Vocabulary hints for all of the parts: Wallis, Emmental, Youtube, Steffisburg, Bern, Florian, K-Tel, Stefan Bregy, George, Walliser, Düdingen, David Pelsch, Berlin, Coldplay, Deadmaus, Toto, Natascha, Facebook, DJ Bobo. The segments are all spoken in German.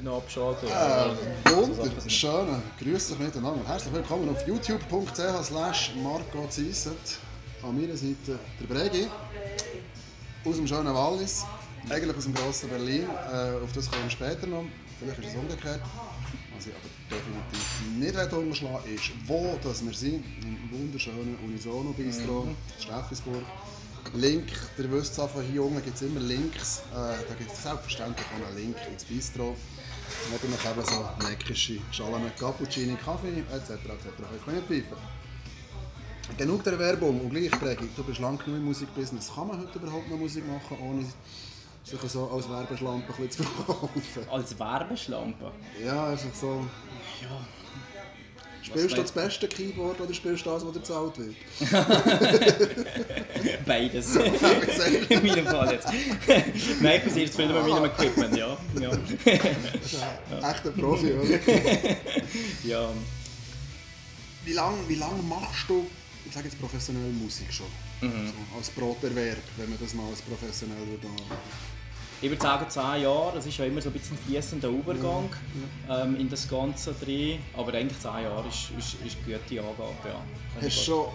Freundinnen abschalten. Wunderschön. Grüß dich miteinander. Herzlich willkommen auf youtube.ch/Marco Zysset. An meiner Seite der Bregy. Aus dem schönen Wallis. Eigentlich aus dem grossen Berlin. Auf das kommen wir später noch. Vielleicht ist es umgekehrt. Was ich aber definitiv nicht unterschlagen ist, wo das wir sind. Im wunderschönen Unisono-Bistro, Steffisburg. Link, ihr wisst es, hier unten gibt es immer Links. Da gibt es selbstverständlich auch einen Link ins Bistro. Natürlich eben so neckische Schalen mit Cappuccino, Kaffee etc. etc. Ich kann genug der Werbung und gleich Bregy. Du bist lang genug im Musikbusiness. Kann man heute überhaupt noch Musik machen, ohne sich so als Werbeschlampe ein bisschen zu verkaufen? Als Werbeschlampe? Ja, einfach so. Ja. Spielst du das beste Keyboard oder spielst du das, was dir bezahlt wird? Beides. In meinem Fall jetzt. Nein, ich bin jetzt viel mit meinem Equipment, ja. Ja. Das ist ein echter Profi, oder? Ja. Wie lange machst du, ich sage jetzt professionell Musik schon? Mhm. So, als Broterwerb, wenn man das mal als professionell macht. Ich würde sagen 10 Jahre, das ist ja immer so ein bisschen fließender Übergang in das Ganze drin. Aber eigentlich 10 Jahre ist eine gute Angabe. Ja. Hast du schon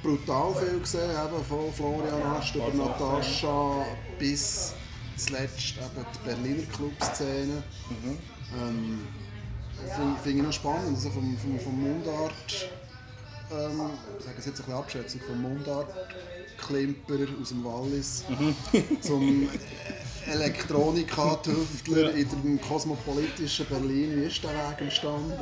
brutal viel gesehen, eben von Florian über Natascha bis zuletzt eben die Berliner Clubszene. Mhm. Finde ich noch spannend, also vom Mundart, ich sage es jetzt ein bisschen Abschätzung, vom Mundart Klimperer aus dem Wallis zum Elektronika-Tüftler in dem kosmopolitischen Berlin. Wie ist der Weg entstanden?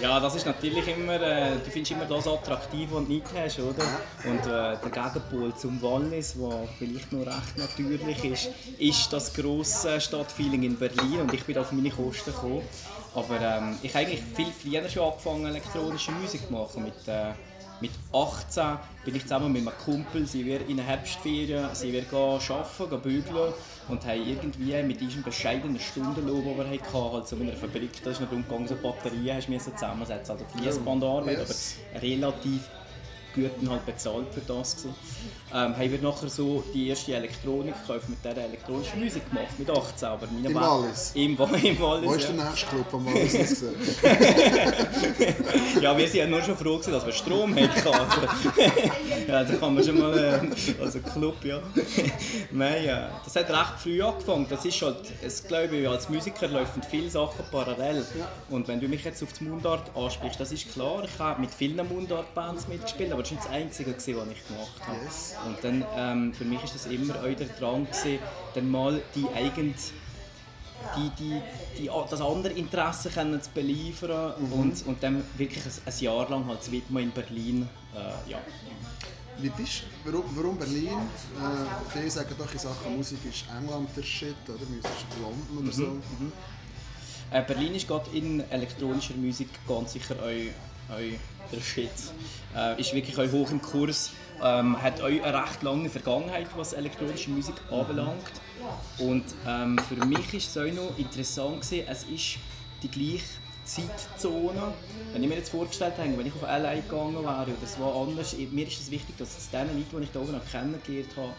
Ja, das ist natürlich immer, du findest immer das attraktiv, was du nicht hast, oder? Und der Gegenpol zum Wallis, der vielleicht noch recht natürlich ist, ist das grosse Stadtfeeling in Berlin und ich bin auf meine Kosten gekommen. Aber ich habe eigentlich viel früher schon angefangen, elektronische Musik zu machen. Mit 18 bin ich zusammen mit einem Kumpel, sind wir in der Herbstferien, sind wir arbeiten, bügeln und haben irgendwie mit diesem bescheidenen Stundenlohn, den wir hatten, halt so in einer Fabrik, das ist nicht umgegangen, so Batterien hast du zusammensetzen müssen, also Fließbandarbeit, aber relativ gut halt bezahlt für das gewesen. Haben wir nachher so die erste Elektronik gekauft, mit der elektronischen Musik gemacht, mit 18, aber im Wallis? Im Wallis, wo ist der nächste Club vom Wallis gesehen? Ja, wir waren ja nur schon froh, dass wir Strom hatten. Ja, da kann man schon mal... Also Club, ja. Nein, das hat recht früh angefangen. Das ist halt, ich glaube, als Musiker laufen viele Sachen parallel. Und wenn du mich jetzt auf die Mundart ansprichst, das ist klar, ich habe mit vielen Mundart-Bands mitgespielt, aber das war nicht das Einzige, was ich gemacht habe. Yes. Und dann, für mich war das immer auch der Drang, dann mal die eigene, das andere Interesse zu beliefern und dann wirklich ein Jahr lang halt zu widmen in Berlin. Ja. Wie bist du? Warum Berlin? Viele sagen doch, in Sachen Musik ist England der Shit, oder? Musik ist London oder so. Mhm. Berlin ist gerade in elektronischer Musik ganz sicher auch der Shit. Ist wirklich auch hoch im Kurs. Hat auch eine recht lange Vergangenheit, was elektronische Musik anbelangt. Und für mich war es auch noch interessant, es ist die gleiche Zeitzone. Wenn ich mir jetzt vorgestellt habe, wenn ich auf LA gegangen wäre oder es war anders, mir ist es wichtig, dass es den Leuten, die ich da oben noch kennengelernt habe,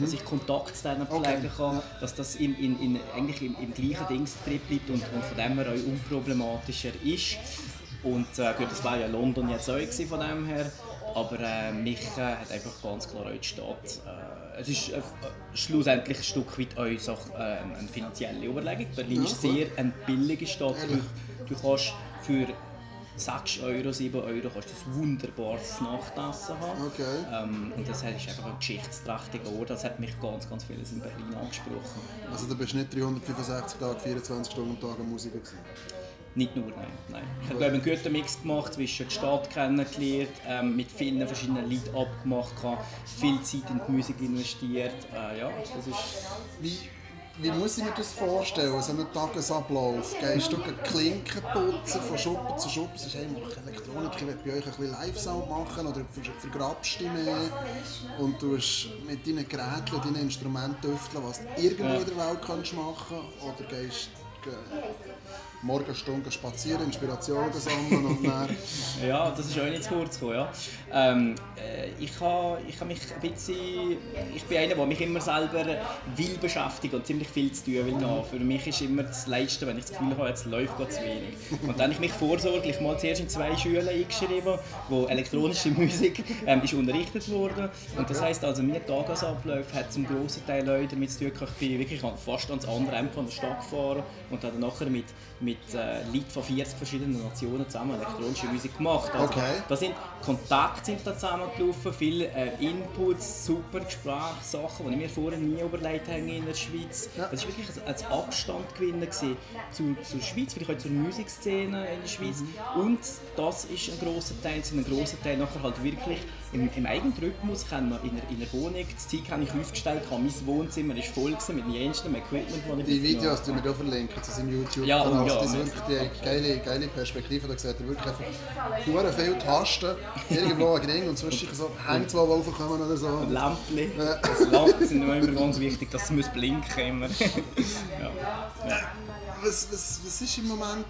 dass ich Kontakt zu denen pflegen kann, dass das eigentlich im gleichen Dingstrip bleibt und von dem her auch unproblematischer ist. Und gut, das war ja London jetzt auch von dem her, aber mich hat einfach ganz klar auch die Stadt. Es ist schlussendlich ein Stück weit auch so, eine finanzielle Überlegung. Berlin ist sehr eine billige Stadt. Du kannst für 6 Euro, 7 Euro kannst du ein wunderbares Nachtessen haben. Und das ist einfach ein geschichtsträchtiger Ort. Das hat mich ganz vieles in Berlin angesprochen. Also du bist nicht 365 Tage, 24 Stunden am Tag an Musiker gewesen? Nicht nur, nein. Ich habe einen guten Mix gemacht, zwischen die Stadt kennengelernt, mit vielen verschiedenen Leuten abgemacht, viel Zeit in die Musik investiert. Ja, das ist... Wie muss ich mir das vorstellen, so einen Tagesablauf? Gehst du Klinken putzen, von Schuppen zu Schuppen? Sagst du, hey, mach Elektronik, ich will bei euch ein bisschen Live-Sound machen oder vergrabst du dich mehr und tust mit deinen Geräten, deinen Instrumenten öfteln, was du irgendwo in der Welt machen kannst? Oder gehst Morgenstunden spazieren, Inspirationen sammeln und dann... Ja, das ist auch nicht zu kurz gekommen, ja. Ich habe mich ein bisschen... Ich bin einer, der mich immer selber will beschäftigen und ziemlich viel zu tun will da. Für mich ist immer das Leisten, wenn ich das Gefühl habe, jetzt läuft gerade zu wenig. Und dann habe ich mich vorsorglich mal zuerst in 2 Schulen eingeschrieben, wo elektronische Musik ist unterrichtet wurde. Und das heisst also, mein Tagesablauf hat zum grossen Teil Leute damit zu tun, ich bin wirklich fast ans andere Ende der Stadt gefahren und dann nachher mit Leuten von 40 verschiedenen Nationen zusammen elektronische Musik gemacht. Also, okay. Da sind Kontakte sind da zusammengelaufen, viele Inputs, super Gesprächssachen, die ich mir vorher nie überlegt habe in der Schweiz. Ja. Das war wirklich ein Abstand gewinnen zur Schweiz, vielleicht auch zur Musikszene in der Schweiz. Mhm. Und das ist ein grosser Teil, zu einem grossen Teil nachher halt wirklich im eigenen Rhythmus in der Wohnung. Die Zeit habe ich aufgestellt, mein Wohnzimmer war voll mit dem jensten Equipment, das ich die Videos die wir hier verlinken, das sind YouTube. Ja, und ja, das ist wirklich die geile Perspektive. Da seht ihr wirklich einfach viele Tasten, irgendwo ein Ring und zwischendurch so Hände, die raufkommen oder so. Und Lämpchen. Das sind immer ganz wichtig, dass es blinken muss. Ja. Ja. Was ist im Moment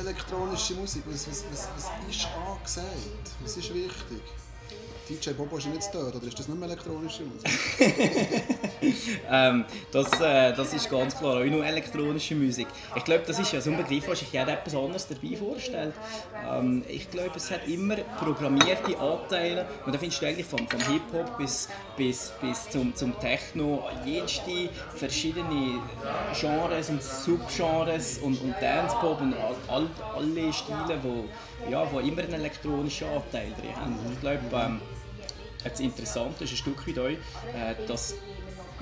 elektronische Musik? Was ist angesagt? Was ist wichtig? DJ Bobo ist nicht dort, oder ist das nicht mehr elektronische Musik? Das ist ganz klar auch nur elektronische Musik. Ich glaube, das ist ja so ein Begriff, was sich jeder etwas anderes dabei vorstellt. Ich glaube, es hat immer programmierte Anteile. Und da findest du eigentlich vom Hip-Hop bis zum Techno jenste verschiedene Genres und Subgenres und Dance-Pop und alle Stile, wo immer einen elektronischen Anteil drin haben. Ich glaube, das Interessante ist ein Stück weit euch, dass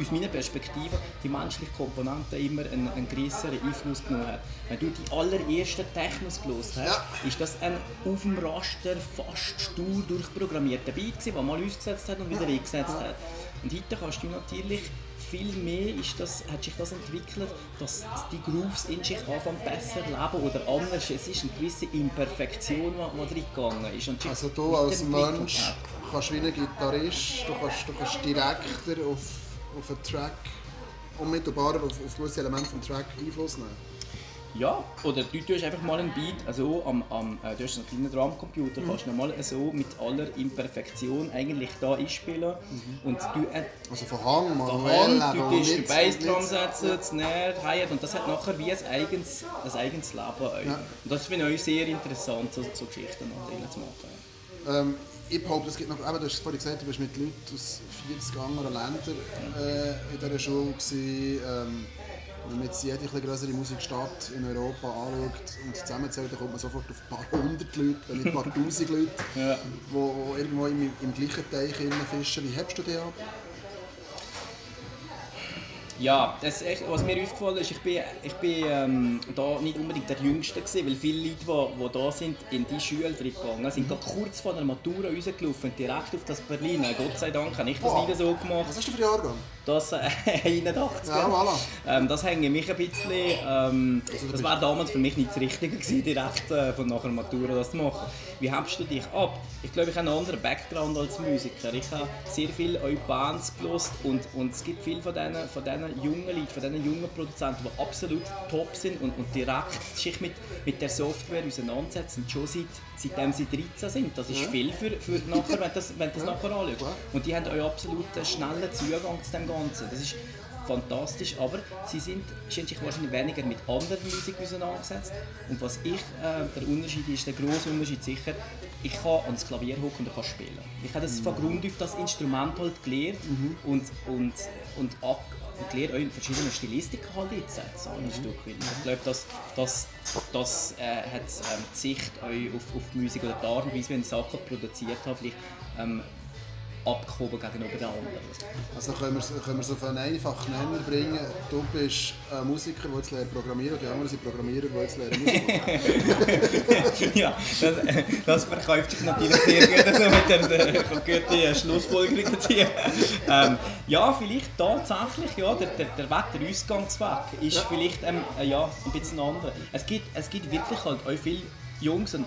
aus meiner Perspektive die menschliche Komponente immer einen grösseren Einfluss genommen hat. Wenn du die allerersten Technos gehört hast, ja, ist das ein auf dem Raster fast stur durchprogrammierter Beat gewesen, der mal ausgesetzt hat und wieder eingesetzt hat. Und heute kannst du natürlich viel mehr hat sich das entwickelt, dass die Grooves in sich anfangen besser leben oder anders. Es ist eine gewisse Imperfektion, die reingegangen ist. Und also du als Mensch kannst wie ein Gitarrist, du kannst direkter auf einen Track, unmittelbar auf gewisse Elemente vom Track Einfluss nehmen? Ja, oder du tust einfach mal einen Beat, also du hast einen kleinen Drumcomputer, kannst ihn mal so mit aller Imperfektion eigentlich da einspielen. Und du, also von Hang, manuell, du tust die Bassdrum setzen, Snare, Hi-Hat und das hat nachher wie ein eigenes Leben. Ja. Und das finde ich sehr interessant, so Geschichten zu machen. Ich behaupte, es gibt noch, du hast vorhin gesagt, du warst mit Leuten aus 40 anderen Ländern in dieser Schule gewesen, wenn man jetzt jede etwas größere Musikstadt in Europa anschaut und zusammenzählt, dann kommt man sofort auf ein paar hundert Leute, wenn nicht ein paar tausend Leute, die irgendwo im gleichen Teich fischen. Wie hebst du die ab? Ja, was mir aufgefallen ist, ich bin da nicht unbedingt der Jüngste gewesen, weil viele Leute, die da sind, in die Schule gegangen sind, gerade kurz vor der Matura rausgelaufen, direkt auf das Berlin. Gott sei Dank habe ich das nicht so gemacht. Was hast du für ein Jahrgang? Das 81. Ja, voilà. Das hängt mich ein bisschen. Das war damals für mich nicht das Richtige gewesen, direkt von nachher Matura das zu machen. Wie hebst du dich ab? Ich glaube, ich habe einen anderen Background als Musiker. Ich habe sehr viel Bands gehört und es gibt viele von diesen jungen Leute, von diesen jungen Produzenten, die absolut top sind und direkt sich mit der Software auseinandersetzen, schon seitdem sie 13 sind. Das ist viel für nachher, wenn das nachher anschaut. Und die haben auch absolut einen schnellen Zugang zu dem Ganzen. Das ist fantastisch, aber sie haben sich wahrscheinlich weniger mit anderen Musik auseinandergesetzt. Und was der Unterschied ist, der grosse Unterschied sicher, ich kann ans Klavier hocken und kann spielen. Ich habe das von Grund auf das Instrument halt gelernt und ich lerne auch in verschiedenen Stilistiken halt jetzt so ein Stück weit. Ich glaube, das hat die Sicht auf die Musik oder die Art und Weise, wenn ich Sachen produziert habe, vielleicht abgehoben gegenüber den anderen. Also können wir es auf einen einfachen Nenner bringen. Du bist ein Musiker, der jetzt lernt programmieren, die anderen sind Programmierer, die jetzt lernen Musik. Ja, das verkauft sich natürlich sehr gut, also mit der guten Schlussfolgerung dazu. Ja, vielleicht tatsächlich, ja, der Wetterausgangszweck ist vielleicht ein bisschen anders. Es gibt wirklich halt auch viele Jungs und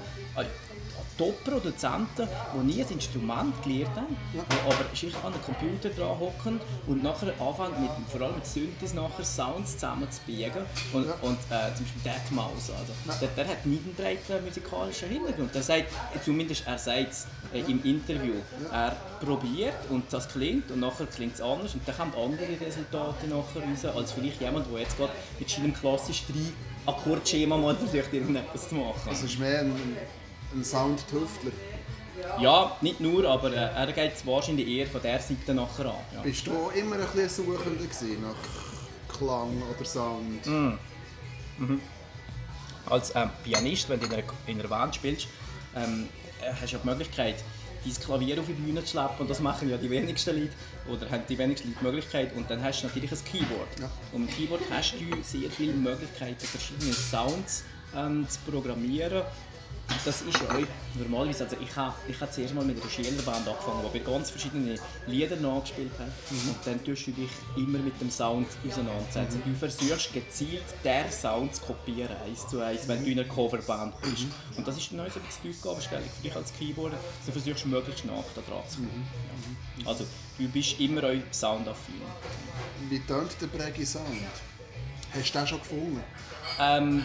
Top-Produzenten, die nie ein Instrument gelernt haben, die aber schicht an den Computer dran hocken und nachher anfangen, vor allem mit Synthes nachher Sounds zusammen zu biegen. Und zum Beispiel Deadmaus, also, der hat nicht einen breiten musikalischen Hintergrund. Der sagt, zumindest er sagt es im Interview, er probiert und das klingt und nachher klingt es anders und dann kommen andere Resultate nachher raus, als vielleicht jemand, der jetzt gerade mit seinem klassischen Akkordschema mal versucht, irgendetwas zu machen. Also ist mehr ein Sound-Tüftler? Ja, nicht nur, aber er geht es wahrscheinlich eher von dieser Seite nachher an. Ja. Bist du immer ein bisschen Suchender gewesen nach Klang oder Sound? Mhm. Mhm. Als Pianist, wenn du in einer Band spielst, hast du ja die Möglichkeit, dein Klavier auf die Bühne zu schleppen, und das machen ja die wenigsten Leute, oder haben die wenigsten Leute die Möglichkeit, und dann hast du natürlich ein Keyboard. Ja. Und mit dem Keyboard hast du sehr viele Möglichkeiten, verschiedene Sounds zu programmieren. Das ist ja auch normalerweise, also ich habe zuerst mal mit einer Schülerband angefangen, wo wir ganz verschiedene Lieder nachgespielt haben. Mhm. Und dann tust du dich immer mit dem Sound auseinandersetzen. Mhm. Du versuchst gezielt, den Sound zu kopieren, 1 zu 1, wenn du in einer Coverband bist. Mhm. Und das ist dann auch so die Aufgabenstellung für dich als Keyboarder. Du versuchst möglichst nah da dran zu kommen. Mhm. Ja. Also du bist immer auch soundaffin. Wie tönt der Bregy Sound? Hast du den schon gefunden?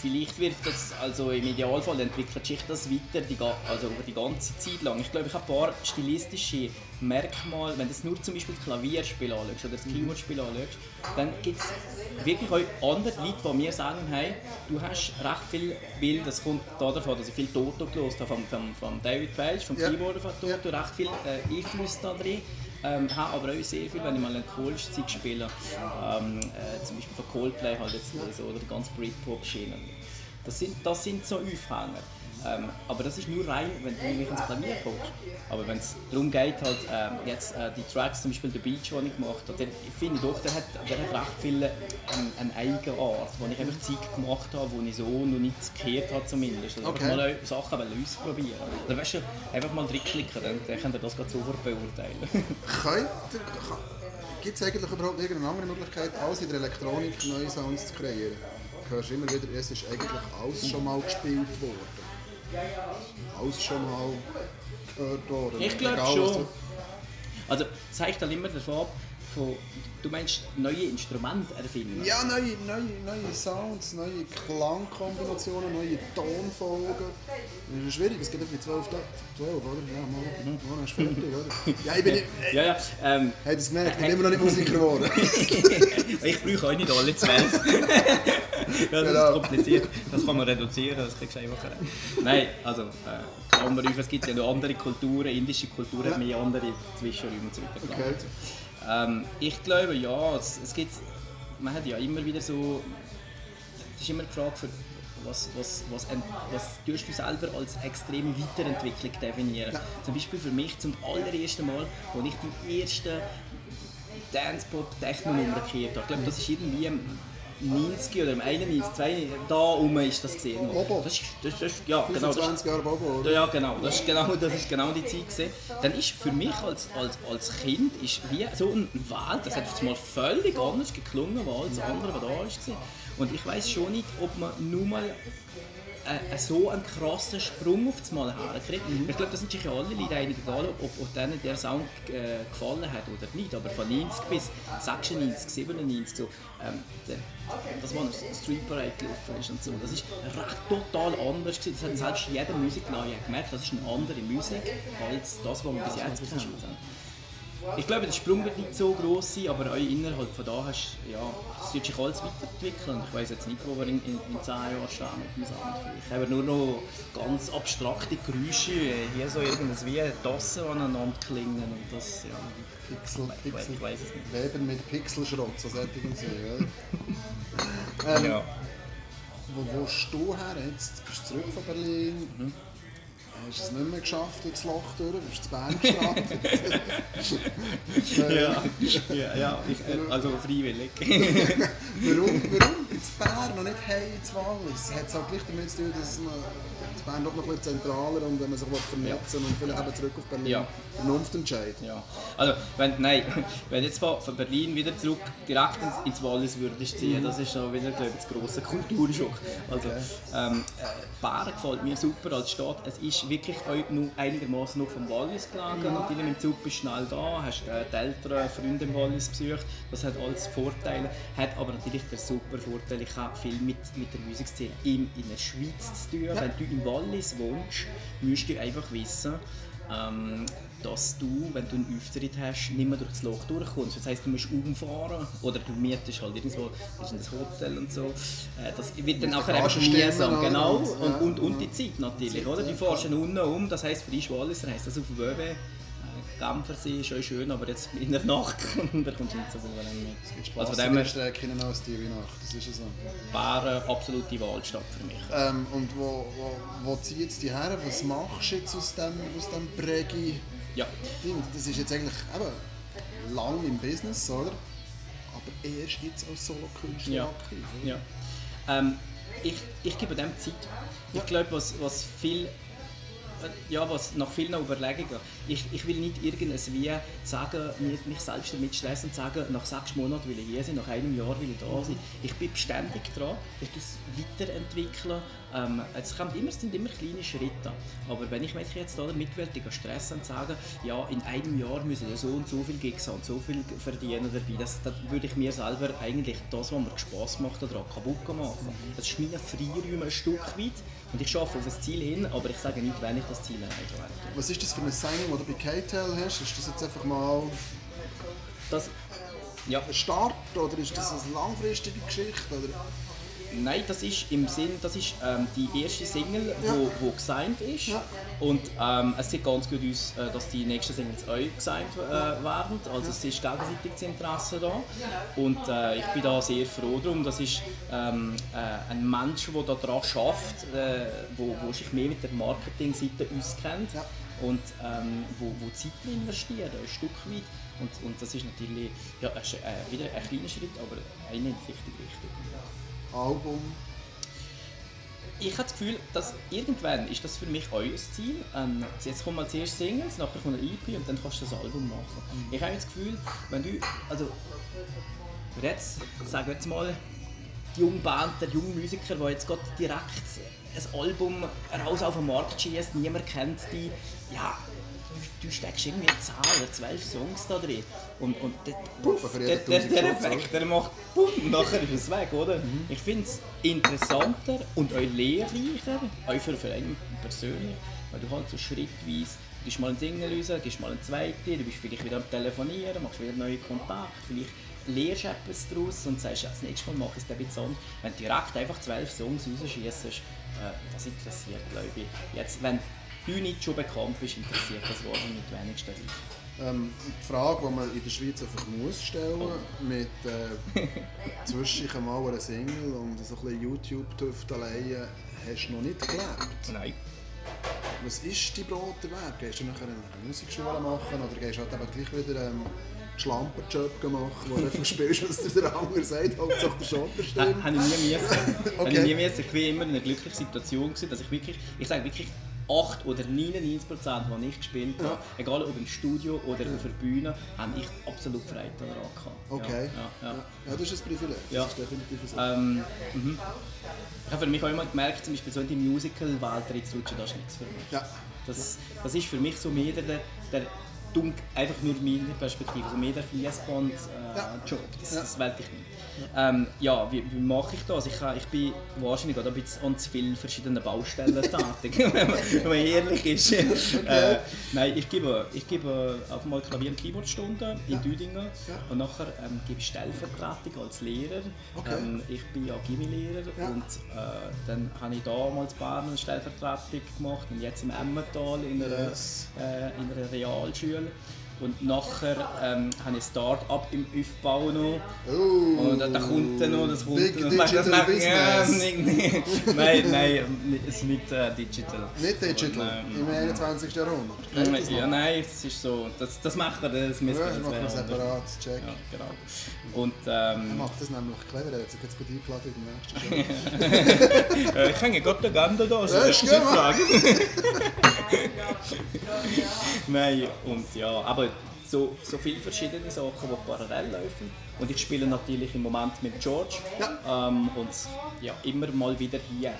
Vielleicht wird das, also im Idealfall entwickelt sich das weiter, also über die ganze Zeit lang. Ich glaube, ich habe ein paar stilistische Merkmale. Wenn du jetzt nur zum Beispiel das Klavierspiel anschaust oder das Keyboardspiel anschaust, dann gibt es wirklich auch andere Leute, die mir sagen, hey, du hast recht viel Bild, das kommt davon, dass ich viel Toto gehört habe, von David Pelsch, vom Keyboarder von Toto, recht viel Einfluss da drin. Aber auch sehr viel, wenn ich mal eine Polszeit spiele, zum Beispiel von Coldplay halt jetzt so, oder die ganze Britpop-Schienen. Das sind so Aufhänger. Aber das ist nur rein, wenn du mich ins Klavier kommst. Aber wenn es darum geht, halt, jetzt die Tracks, zum Beispiel The Beach, die ich gemacht habe, ich finde doch, der hat recht viel eine eigene Art, wo ich einfach Zeug gemacht habe, die ich so noch nicht gehört habe zumindest. Also okay. Einfach mal Sachen ausprobieren. Oder weißt du, einfach mal reinklicken, dann könnt ihr das gerade sofort beurteilen. Gibt es eigentlich überhaupt irgendeine andere Möglichkeit, als in der Elektronik neue Sounds zu kreieren? Du hörst immer wieder, es ist eigentlich alles schon mal gespielt worden. Alles schon mal gehört worden. Ich glaube schon. Also, es hängt halt immer davon ab, du meinst neue Instrumente erfinden? Ja, neue Sounds, neue Klangkombinationen, neue Tonfolgen. Das ist schwierig, es geht mit 12, oder? Ja, morgen ist fertig, oder? Ja, ich bin nicht... Ja. Hey, das gemerkt, ich bin immer noch nicht Musiker geworden. Ich brauche auch nicht alle 12. Ja, das ist kompliziert. Das kann man reduzieren, das kriegst du einfacher. Nein, also, es gibt ja noch andere Kulturen, indische Kultur hat mehr andere Zwischenräume und so weiter. Okay. Ich glaube, ja, es gibt, man hat ja immer wieder so, es ist immer die Frage, was tust du selber als extreme Weiterentwicklung definieren? Ja. Zum Beispiel für mich zum allerersten Mal, als ich die erste Dance-Pop-Techno-Nummer gehört habe. Ich glaube, das ist irgendwie im 90 oder im 91, 92, da rum ist das gesehen. Bobo. Ja, 25 Jahre Bobo, oder? Ja, genau. Das ist genau die Zeit gewesen. Dann ist für mich als Kind ist wie so ein Welt, das hat mal völlig anders geklungen als das andere, was da war. Und ich weiss schon nicht, ob man nur mal so einen krassen Sprung auf das Mal herkriegt. Mhm. Ich glaube, das sind sich ja alle Leute einig, egal ob denen der Sound gefallen hat oder nicht, aber von 90 bis 96, 97, so, das war ein Street Parade gelaufen ist und so, das ist recht total anders gewesen. Das hat selbst jeder Musiklaie gemerkt, das ist eine andere Musik als das, was wir bis jetzt gespielt haben. Ich glaube, der Sprung wird nicht so gross sein, aber auch innerhalb von da hast ja, das wird sich alles weiterentwickeln. Ich weiss jetzt nicht, wo wir in 10 Jahren stehen mit dem Sound. Ich habe nur noch ganz abstrakte Geräusche, hier so irgendwas wie Tassen aneinander klingen und das, ja, Pixel, ich weiss es nicht. Leben mit Pixelschrott, so sollte man sehen, ja. Ja. Wo stehst du her jetzt? Bist du zurück von Berlin? Mhm. hast es nicht mehr geschafft, ins Loch durch, bist in Bern gestartet. ja, also freiwillig. warum in Bern und nicht hey in Wallis? Hat es halt gleich damit zu tun, dass man in Bern doch noch etwas zentraler und wenn man sich vernetzen und vielleicht eben zurück auf Berlin Vernunft entscheidet? Ja. Also, wenn jetzt von Berlin wieder zurück direkt ins Wallis würdest ziehen, das ist schon wieder, glaube ich, ein grosser Kulturschock. Also, Bern gefällt mir super als Stadt. Es ist wirklich nur einigermaßen noch vom Wallis gelagert. Natürlich mit dem Zug bist du schnell da, hast die Eltern, Freunde im Wallis besucht. Das hat alles Vorteile. Hat aber natürlich den super Vorteil, ich habe viel mit der Musikszene in der Schweiz zu tun. Ja. Wenn du im Wallis wohnst, musst du einfach wissen, dass du, wenn du einen Auftritt hast, nicht mehr durch das Loch durchkommst. Das heisst, du musst umfahren oder du mietest halt irgendwo in das Hotel und so. Das wird dann nachher einfach mühsam. Genau. Und die Zeit natürlich. Oder? Du fährst dann unten um, das heisst, für dich Walliser heisst das auf dem Wöbe. Dampfersee ist schon schön, aber jetzt in der Nacht und da kommst du nicht so gut rein. Es gibt Spass, also von dem Strecke hinein als die Nacht, das ist ja so. Bern, absolute Wahlstadt für mich. Und wo ziehst du her? Was machst du jetzt aus dem Bregy? Ja. Das ist jetzt eigentlich eben lang im Business, oder? Aber erst jetzt als Solokünstler aktiv. Ja. Ich gebe dem Zeit. Ja. Ich glaube, was nach vielen Überlegungen. Ich will nicht irgendwie sagen, mich selbst damit stressen und sagen, nach 6 Monaten will ich hier sein, nach einem Jahr will ich da sein. Ich bin beständig dran, ich will es weiterentwickeln. Es sind immer kleine Schritte. Aber wenn ich mich jetzt da mitwältig stressen und sagen, ja, in einem Jahr müssen wir so und so viel Gigs haben, so viel verdienen dabei, das würde ich mir selber eigentlich das, was mir Spass macht, daran kaputt machen. Das ist meine Freiräume ein Stück weit. Und ich arbeite auf das Ziel hin, aber ich sage nicht, wenn ich das Ziel erreiche. Was ist das für ein Signing, das du bei K-Tel hast? Ist das jetzt einfach mal ein Start oder ist das eine langfristige Geschichte? Oder? Nein, das ist im Sinn, das ist die erste Single, die gesigned ist. Ja. Und es sieht ganz gut aus, dass die nächsten Singles auch gesigned werden. Also es ist gegenseitig das Interesse da. Und ich bin da sehr froh drum. Das ist ein Mensch, der da dran schafft, wo sich mehr mit der Marketingseite auskennt. Ja. Und wo Zeit investieren, ein Stück weit. Und das ist natürlich wieder ein kleiner Schritt, aber einer in die richtige Richtung. Album? Ich habe das Gefühl, dass irgendwann ist das für mich euer Ziel. Jetzt kommen mal zuerst Singles, nachher kommt ein EP und dann kannst du das Album machen. Ich habe das Gefühl, wenn du, also jetzt, sag jetzt mal, die junge Band, der junge Musiker, der jetzt gerade direkt ein Album raus auf den Markt schießt, niemand kennt die, ja, du steckst irgendwie 10 oder 12 Songs da drin und der Effekt, der macht bumm, nachher ist es weg, oder? Mhm. Ich finde es interessanter und auch lehrreicher, auch für einen persönlich, weil du halt so schrittweise, du gehst mal einen Single raus, gehst mal einen zweiten, du bist vielleicht wieder am Telefonieren, machst wieder neue Kontakte, vielleicht lehrst du etwas daraus und sagst, das nächste Mal mache ich es ein bisschen anders. Wenn du direkt einfach 12 Songs rausschießt, das interessiert, glaube ich. Jetzt, wenn du nicht schon bekannt bist, interessiert das wahrscheinlich nicht wenigstens. Die Frage, die man in der Schweiz einfach muss stellen mit zwischen mal einer Single und so ein bisschen YouTube-Tüfteleien, hast du noch nicht gelebt? Nein. Was ist dein Broter wert? Gehst du nachher eine Musikschule machen oder gehst du halt aber gleich wieder Schlamperjob gemacht, wo du einfach spielst, was dir der andere sagt, hauptsächlich der Schamper stimmt? Habe ich nie müssen. Okay. Ich war immer in einer glücklichen Situation, dass ich wirklich, ich sage wirklich, 8 oder 99%, die ich gespielt habe, egal ob im Studio oder auf der Bühne, habe ich absolut Freude daran gehabt. Okay. Ja, das ist ein Privileg. Ja. Das ist definitiv so. Ich habe für mich auch immer gemerkt, zum Beispiel so in die Musical-Welt reinzurutschen, das ist nichts für mich. Ja. Das ist für mich so mehr der einfach nur meine Perspektive, also mehr der Fließband-Job, das wollte ich nicht. Wie mache ich das? Ich bin wahrscheinlich auch ein bisschen an zu vielen verschiedenen Baustellen tätig, wenn man ehrlich ist. Okay. Nein, ich gebe auf mal Klavier- und Keyboardstunden in Düdingen und nachher gebe ich Stellvertretung als Lehrer. Okay. Ich bin ja Gymnasiallehrer und dann habe ich damals in Bern eine Stellvertretung gemacht und jetzt im Emmental in einer Realschule. Und nachher habe ich ein Start-up im Aufbau noch. Oh, und da kommt dann noch, das kommt big noch. Digital das Business. Nein, es ist nicht digital. Nicht digital? Und, im 21. Jahrhundert? Ja, nein, es ist so. Das macht er, das müssen wir machen. Ja, separat, check. Ja, genau. Und, er macht das nämlich clever, er hat sich jetzt gut eingeladen im nächsten Jahr. Ich hänge gerade den Gander da, so das ist eine Frage. Nein, und ja, aber so viele verschiedene Sachen, die parallel laufen. Und ich spiele natürlich im Moment mit George. Ja. Und ja, immer mal wieder hier.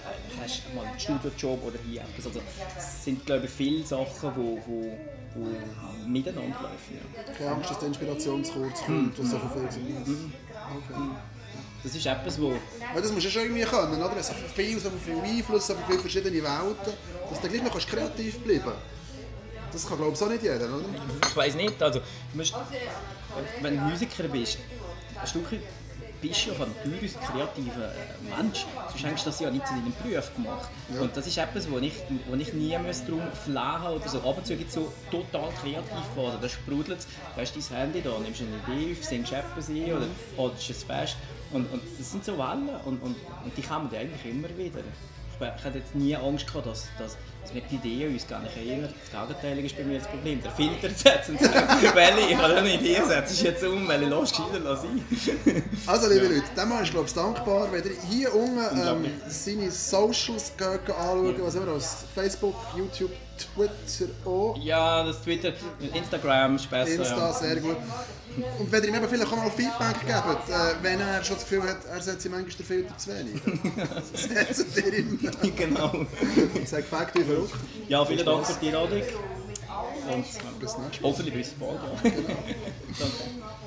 Hast du mal einen Studiojob oder hier etwas. Also, es sind, glaube ich, viele Sachen, die miteinander laufen. Ja. Keine Angst, dass die Inspiration zu kurz kommt, was so viel zu tun ist. Okay. Das ist etwas, wo... Ja, das musst du schon irgendwie können, oder? Es hat so viel Einfluss, so viele verschiedene Welten, dass du gleich noch kreativ bleiben kannst. Das kann, glaube ich, so nicht jeder, oder? Ich weiss nicht, also... Wenn du Musiker bist, ein Stückchen bist du auf einem teuren, kreativen Mensch. Sonst hast du das ja nicht zu deinem Beruf gemacht. Ja. Und das ist etwas, wo ich nie darum flachen oder so. Ab und zu gibt es so total kreativ Phasen. Da sprudelt es, du hast dein Handy da, nimmst eine Idee auf, singst etwas ein oder holst es fest. Und das sind so Wellen und die kommen eigentlich immer wieder. Ich hatte jetzt nie Angst gehabt, dass wir die Ideen uns gar nicht erinnern. Das Gegenteil ist bei mir das Problem. Der Filter zu setzen, Welle, ich habe eine Idee gesetzt, ist jetzt Welle, lass sein. Also liebe Leute, dem ist, glaube ich, dankbar, wenn ihr hier unten seine Socials anschaut, was immer aus Facebook, YouTube, Twitter auch. Ja, das Twitter, Instagram ist besser. Insta, sehr gut. Und wenn ihr ihm eben vielleicht auch mal Feedback gebt, wenn er schon das Gefühl hat, er setzt ihm manchmal den Filter zu wenig. Setzt ihr ihm. Genau. Sagt Fakt wie verrückt. Ja, vielen Dank für die Einladung. Und bis nächstes Mal. Hoffentlich bis bald. Ja. Genau. Danke.